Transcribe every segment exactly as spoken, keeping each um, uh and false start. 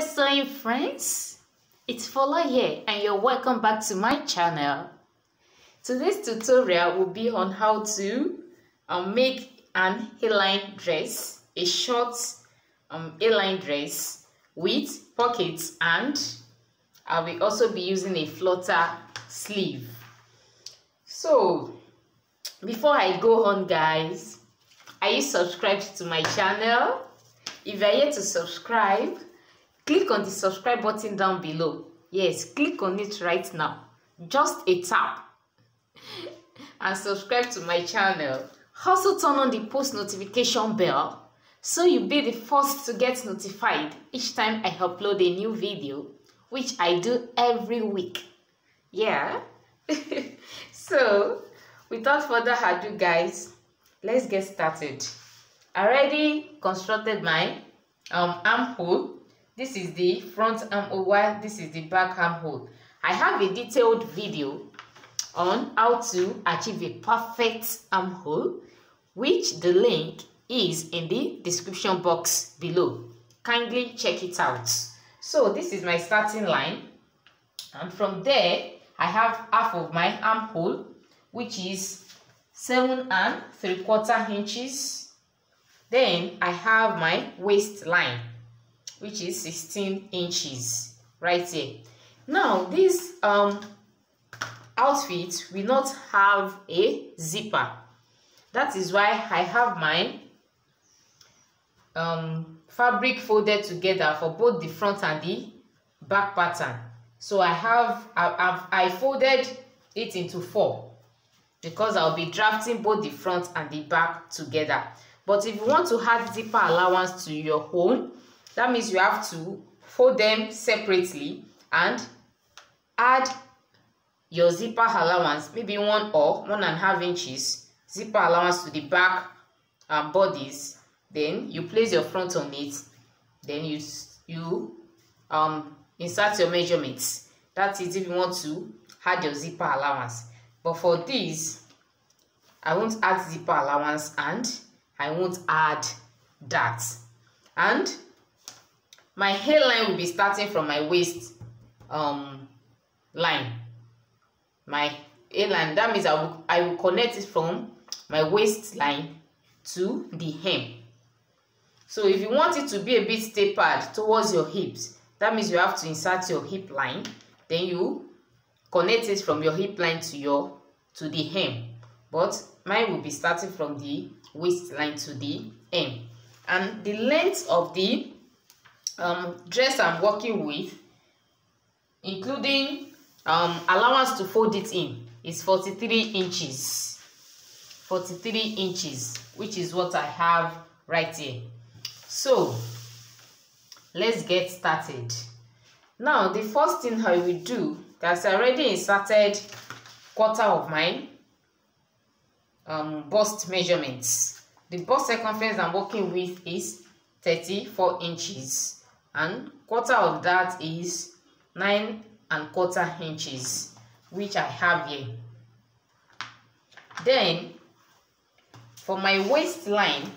Happy sewing, friends! It's Folah here and you're welcome back to my channel. Today's tutorial will be on how to um, make an A-line dress, a short um, A-line dress with pockets, and I will also be using a flutter sleeve. So before I go on, guys, are you subscribed to my channel? If you are yet to subscribe, click on the subscribe button down below. Yes, click on it right now. Just a tap and subscribe to my channel. Also turn on the post notification bell so you'll be the first to get notified each time I upload a new video, which I do every week. Yeah. So without further ado, guys, let's get started. I already constructed my um, armhole. This is the front armhole, while this is the back armhole. I have a detailed video on how to achieve a perfect armhole, which the link is in the description box below. Kindly check it out. So this is my starting line, and from there I have half of my armhole, which is seven and three quarter inches. Then I have my waistline, which is sixteen inches right here. Now this um outfit will not have a zipper. That is why I have my um fabric folded together for both the front and the back pattern. So I have I, I, I folded it into four because I'll be drafting both the front and the back together. But if you want to add zipper allowance to your own, that means you have to fold them separately and add your zipper allowance, maybe one or one and a half inches zipper allowance to the back uh, bodies. Then you place your front on it. Then you you um insert your measurements. That is if you want to add your zipper allowance. But for this, I won't add zipper allowance and I won't add that. And my hairline will be starting from my waist um, line. My hairline, that means I will, I will connect it from my waistline to the hem. So if you want it to be a bit tapered towards your hips, that means you have to insert your hip line. Then you connect it from your hip line to your to the hem. But mine will be starting from the waistline to the hem. And the length of the um, dress I'm working with, including um, allowance to fold it in, is forty-three inches. forty-three inches, which is what I have right here. So let's get started. Now the first thing I will do, that's already inserted quarter of mine Um, bust measurements. The bust circumference I'm working with is thirty-four inches, and quarter of that is nine and quarter inches, which I have here. Then for my waistline,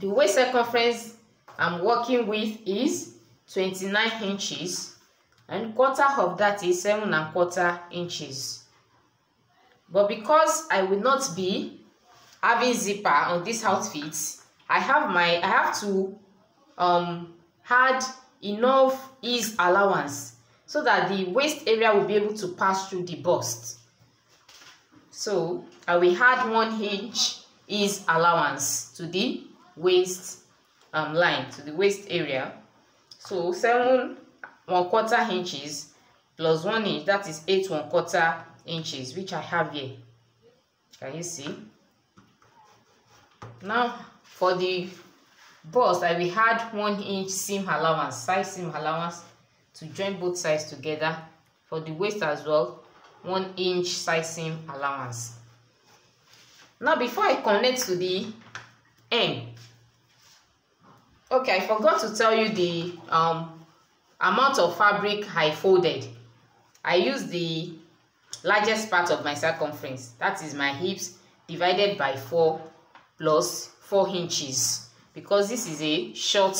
the waist circumference I'm working with is twenty-nine inches, and quarter of that is seven and quarter inches. But because I will not be having zipper on this outfit, I have my I have to um add enough ease allowance so that the waist area will be able to pass through the bust. So I will add one inch ease allowance to the waist um line, to the waist area. So seven one quarter inches plus one inch, that is eight one quarter inches, which I have here. Can you see? Now for the bust, I will add one inch seam allowance, side seam allowance, to join both sides together. For the waist as well, one inch side seam allowance. Now before I connect to the hem, okay, I forgot to tell you the um amount of fabric I folded. I used the largest part of my circumference, that is my hips, divided by four plus four inches, because this is a short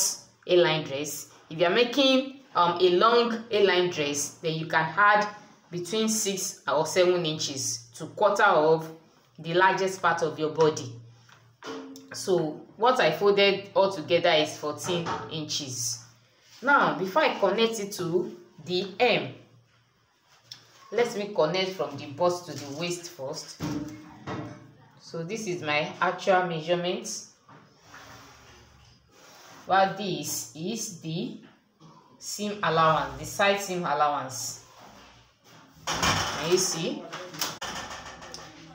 A-line dress. If you are making um, a long A-line dress, then you can add between six or seven inches to quarter of the largest part of your body. So what I folded all together is fourteen inches. Now, before I connect it to the hem, let me connect from the bust to the waist first. So this is my actual measurement, while this is the seam allowance, the side seam allowance. Can you see?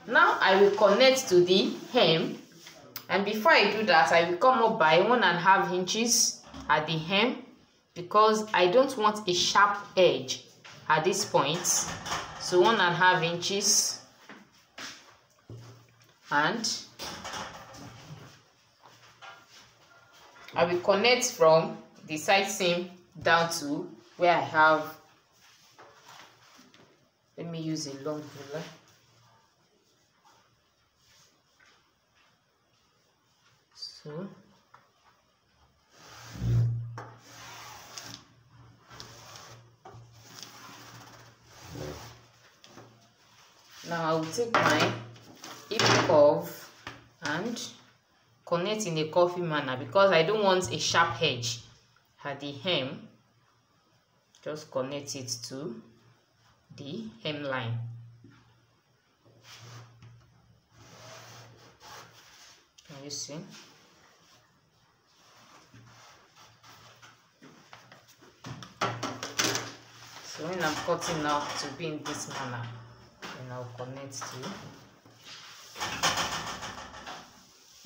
Now I will connect to the hem, and before I do that, I will come up by one and a half inches at the hem, because I don't want a sharp edge at this point. So one and a half inches, and I will connect from the side seam down to where I have. Let me use a long ruler. So now I will take my hip curve and connect in a curvy manner, because I don't want a sharp edge at the hem. Just connect it to the hemline. Can you see? So when I'm cutting now to be in this manner, and I'll connect to.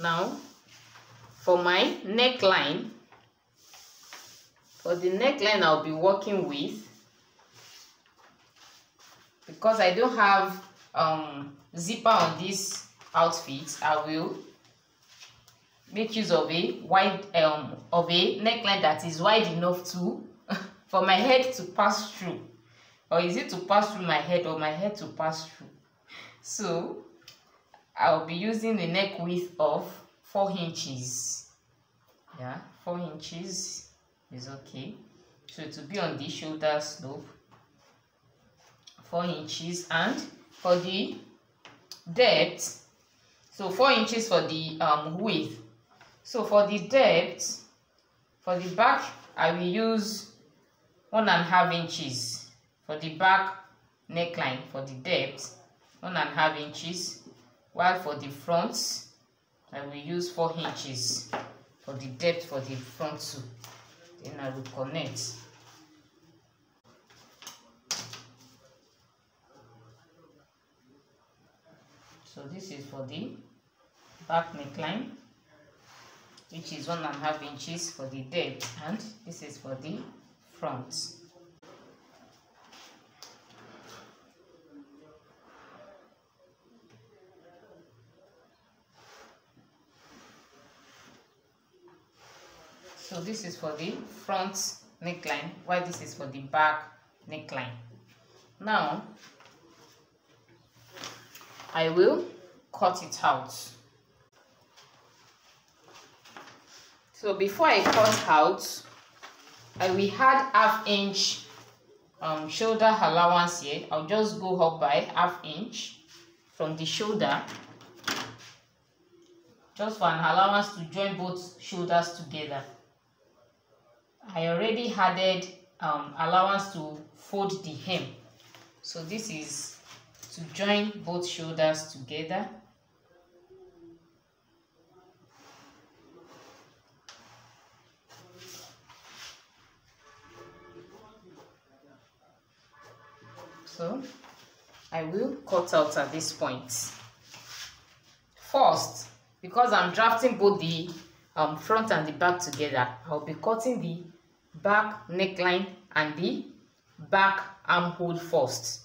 Now for my neckline, for the neckline I'll be working with, because I don't have um, zipper on this outfit, I will make use of a wide um, of a neckline that is wide enough to for my head to pass through. Or is it to pass through my head, or my head to pass through? So I'll be using a neck width of four inches. Yeah, four inches is okay. So it will be on the shoulder slope. Four inches, and for the depth, so four inches for the um width. So for the depth, for the back, I will use one and a half inches. For the back neckline, for the depth, one and a half inches, while for the front, I will use four inches for the depth for the front too. Then I will connect. So this is for the back neckline, which is one and a half inches for the depth, and this is for the front. So this is for the front neckline, while this is for the back neckline. Now I will cut it out. So before I cut out, I will add half inch um, shoulder allowance here. I'll just go up by half inch from the shoulder, just for an allowance to join both shoulders together. I already added um, allowance to fold the hem, so this is to join both shoulders together. So I will cut out at this point first, because I'm drafting both the um, front and the back together. I'll be cutting the back neckline and the back armhole first.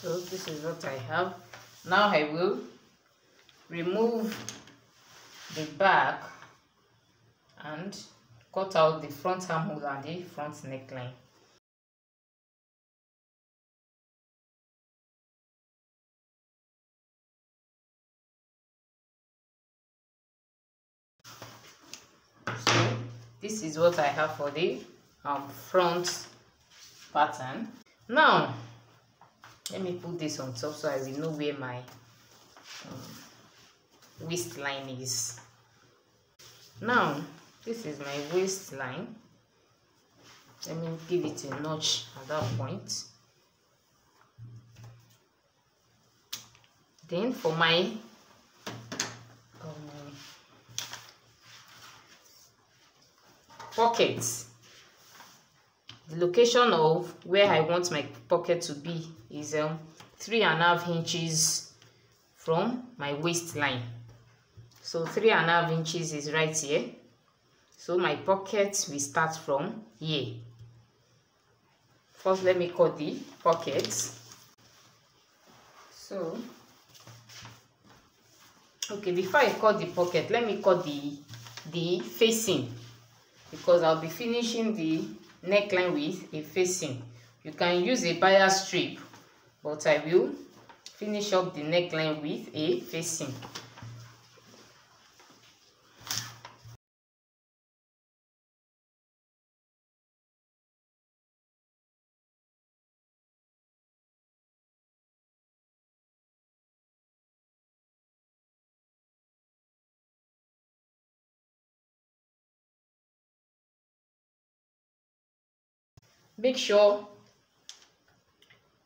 So this is what I have. Now I will remove the back and cut out the front armhole and the front neckline. So this is what I have for the um, front pattern. Now let me put this on top so I will know where my um, waistline is. Now this is my waistline. Let me give it a notch at that point. Then for my um, pockets, the location of where I want my pocket to be is um, three and a half inches from my waistline. So three and a half inches is right here. So my pocket will start from here. First, let me cut the pockets. So, okay, before I cut the pocket, let me cut the the facing, because I'll be finishing the neckline with a facing. You can use a bias strip, but I will finish up the neckline with a facing. Make sure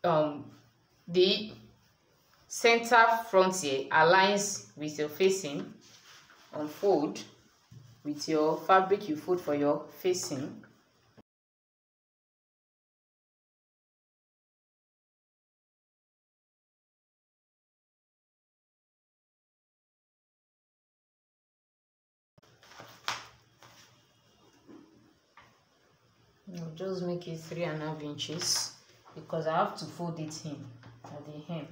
um, the center front here aligns with your facing. Unfold with your fabric you fold for your facing. I'll just make it three and a half inches because I have to fold it in at the hem.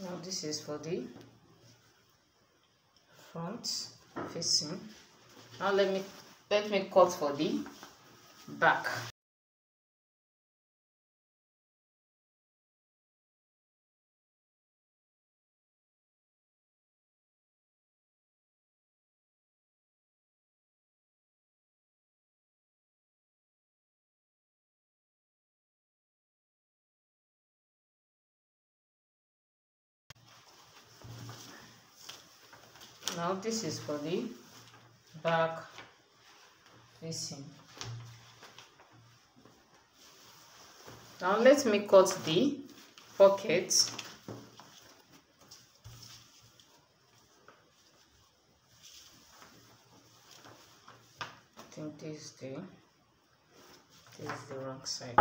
Now this is for the front facing. Now let me let me cut for the back. Now this is for the back facing. Now let me cut the pocket. I think this is the, this is the wrong side.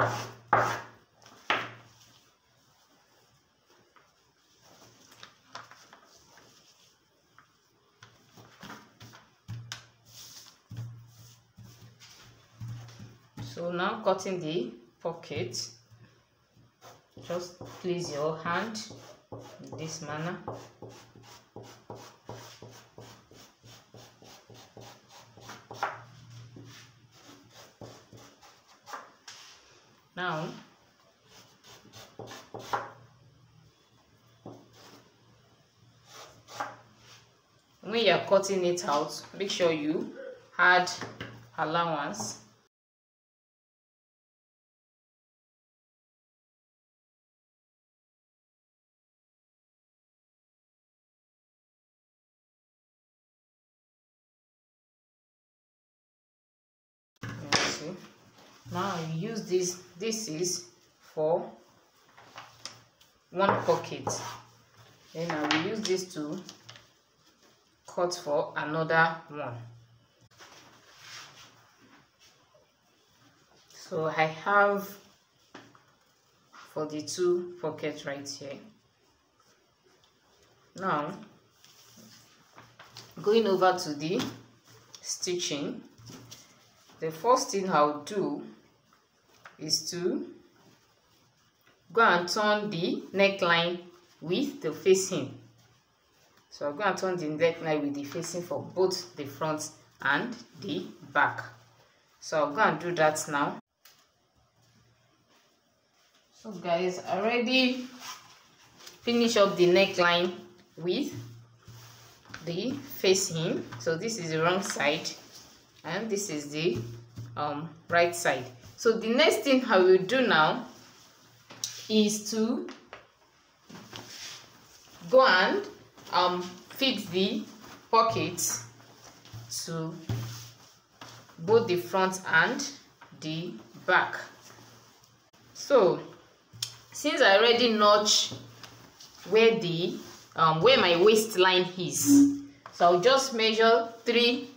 So now cutting the pocket. Just place your hand in this manner. Now, when you are cutting it out, make sure you add allowance. Now you use this. This is for one pocket. Then I will use this to cut for another one. So I have for the two pockets right here. Now going over to the stitching, the first thing I'll do is to go and turn the neckline with the facing. So I'm going to turn the neckline with the facing for both the front and the back. So I'm going to do that now. So guys, I already finish up the neckline with the facing. So this is the wrong side and this is the um, right side. So the next thing I will do now is to go and um, fix the pockets to both the front and the back. So since I already notched where the um, where my waistline is, so I'll just measure three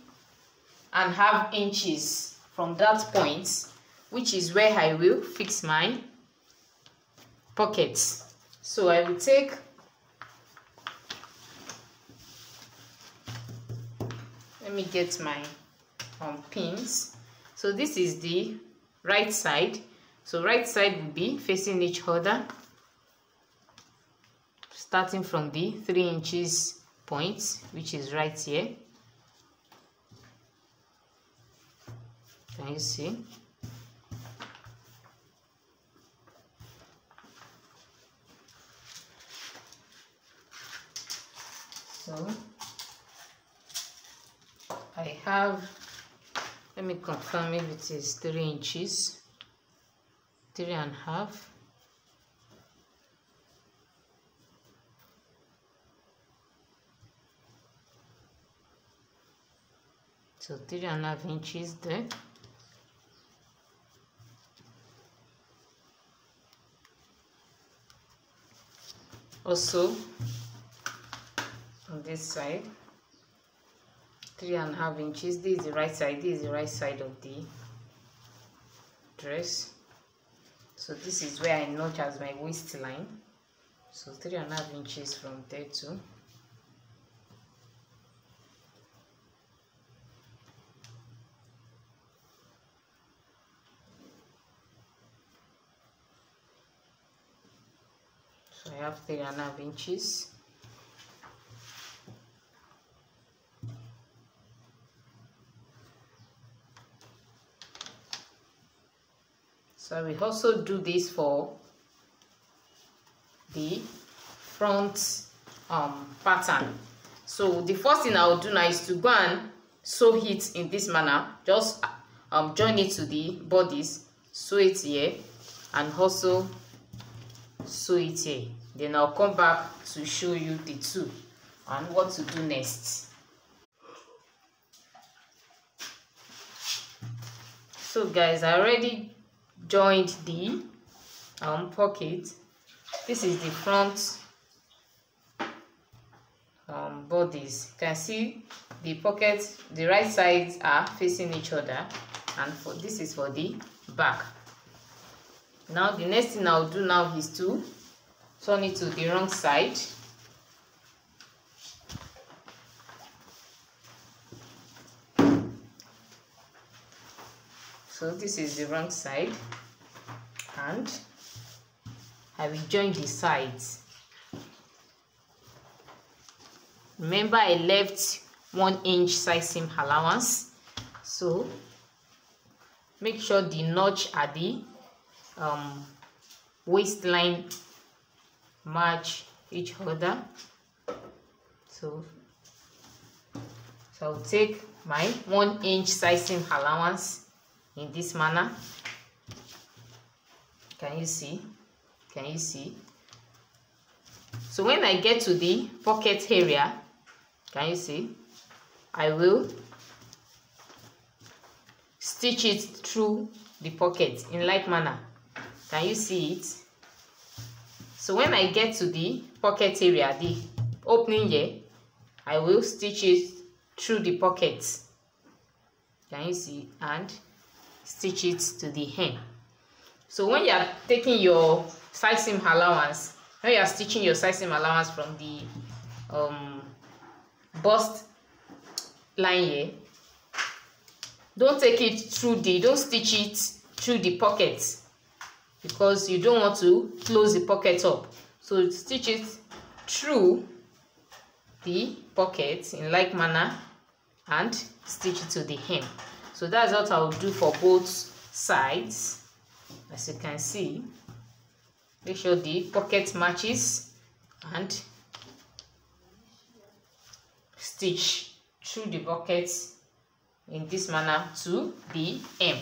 and a half inches from that point, which is where I will fix my pockets. So I will take let me get my um, pins. So this is the right side, so right side will be facing each other, starting from the three inches point, which is right here. Can you see? So I have, let me confirm if it is three inches, three and a half. So three and a half inches there. Also on this side, three and a half inches. This is the right side. This is the right side of the dress. So this is where I notch as my waistline. So three and a half inches from there to. So I have three and a half inches. So I will also do this for the front um, pattern. So the first thing I will do now is to go and sew it in this manner. Just um, join it to the bodies, sew it here, and also sew it here. Then I'll come back to show you the two and what to do next. So guys, I already joined the um, pocket. This is the front um, bodies. You can see the pockets, the right sides are facing each other, and for this is for the back. Now the next thing I'll do now is to turn it to the wrong side. So this is the wrong side, and I will join the sides. Remember, I left one inch side seam allowance, so make sure the notch at the um, waistline match each other. So, so I'll take my one inch side seam allowance. In this manner, can you see? Can you see? So when I get to the pocket area, can you see? I will stitch it through the pocket in like manner. Can you see it? So when I get to the pocket area, the opening here, I will stitch it through the pocket. Can you see? And stitch it to the hem. So when you are taking your side seam allowance, when you are stitching your side seam allowance from the um, bust line here, Don't take it through the, don't stitch it through the pocket, because you don't want to close the pocket up. So stitch it through the pocket in like manner and stitch it to the hem. So that's what I'll do for both sides. As you can see, make sure the pocket matches and stitch through the pocket in this manner to the hem,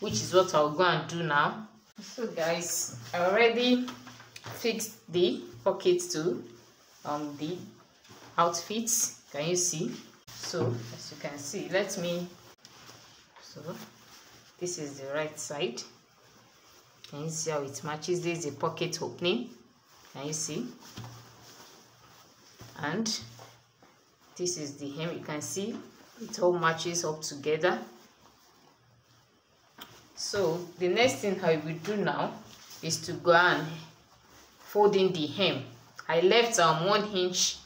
which is what I'll go and do now. So guys, I already fixed the pocket to um, the outfit. Can you see? So as you can see, let me, so this is the right side. Can you see how it matches? This is the pocket opening. Can you see? And this is the hem. You can see it all matches up together. So the next thing I will do now is to go and fold in the hem. I left um, one inch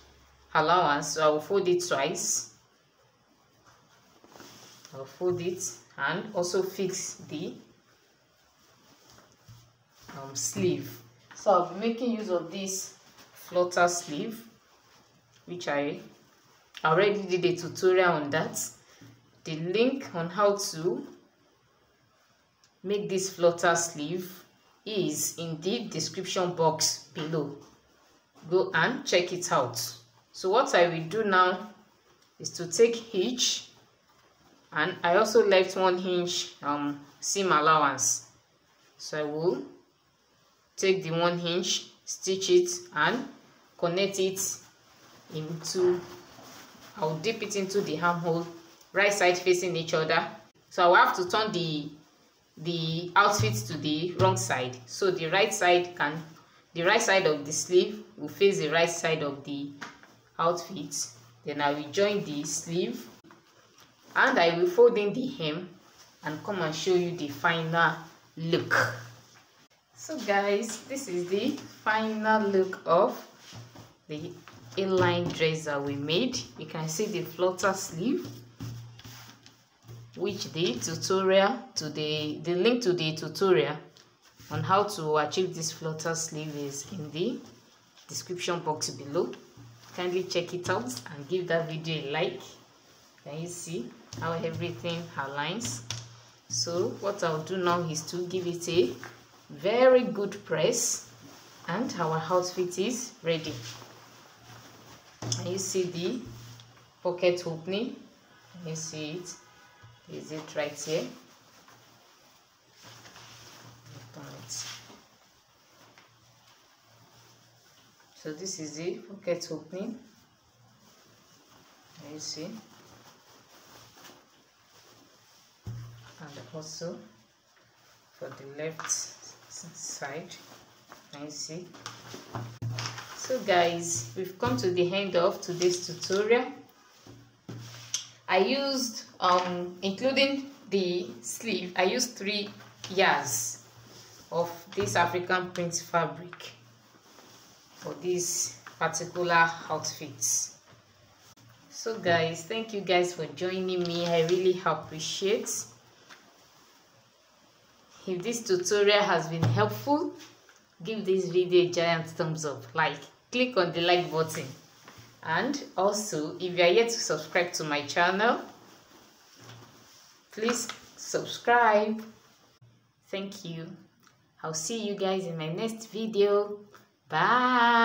allowance, so I will fold it twice. I'll fold it and also fix the um, sleeve. So I'll be making use of this flutter sleeve, which I already did a tutorial on that. The link on how to make this flutter sleeve is in the description box below. Go and check it out. So what I will do now is to take hitch, and I also left one inch um, seam allowance, so I will take the one inch, stitch it and connect it into, I'll dip it into the armhole, right side facing each other. So I will have to turn the the outfit to the wrong side, so the right side can the right side of the sleeve will face the right side of the outfit. Then I will join the sleeve and I will fold in the hem and come and show you the final look. So guys, this is the final look of the inline dress that we made. You can see the flutter sleeve, which the tutorial to the the link to the tutorial on how to achieve this flutter sleeve is in the description box below. Kindly check it out and give that video a like. Can you see how everything aligns? So what I'll do now is to give it a very good press and our outfit is ready. Can you see the pocket opening? Can you see it? Is it right here? So this is the pocket opening. You see, and also for the left side, you see. So guys, we've come to the end of today's tutorial. I used, um, including the sleeve, I used three yards of this African print fabric for this particular outfit. So guys, thank you guys for joining me. I really appreciate. If this tutorial has been helpful, give this video a giant thumbs up, like, click on the like button. And also, if you are yet to subscribe to my channel, please subscribe. Thank you. I'll see you guys in my next video. Bye.